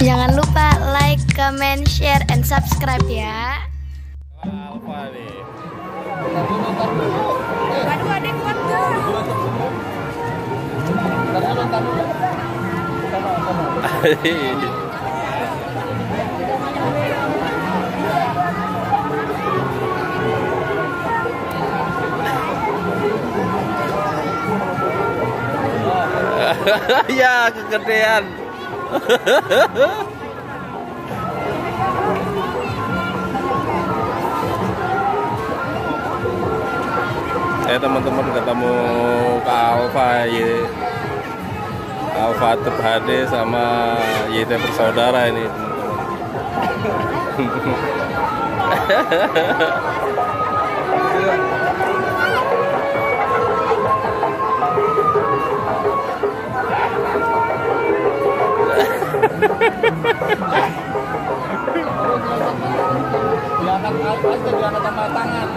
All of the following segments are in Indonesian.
Jangan lupa like, comment, share, and subscribe ya. Alfa nih. Waduh, ada kuat tuh. Ya, kegedean. Teman-teman ketemu Kak Alfa Y. Alfa Tebhade sama YT bersaudara ini. Diangkat atas dan diangkat sama tangan.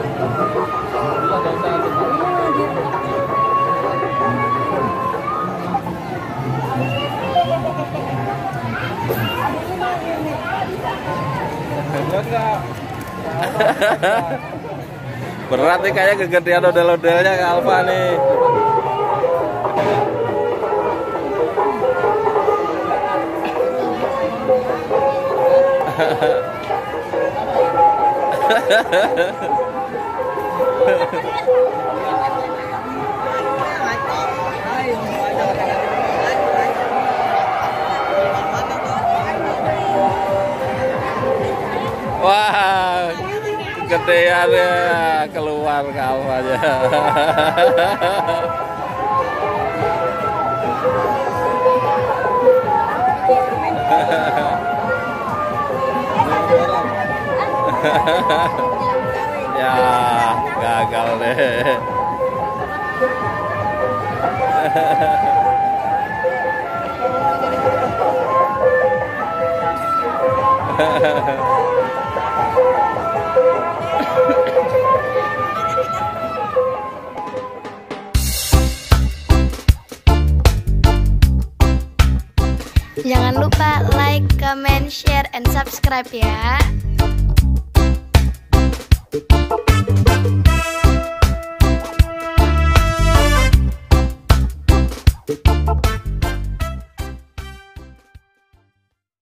Berat nih kayaknya kegedean ondel-ondelnya Kak Alfa nih. Wah, kegedean ya, keluar kawannya. Ya, gagal deh. Jangan lupa like, comment, share, and subscribe ya.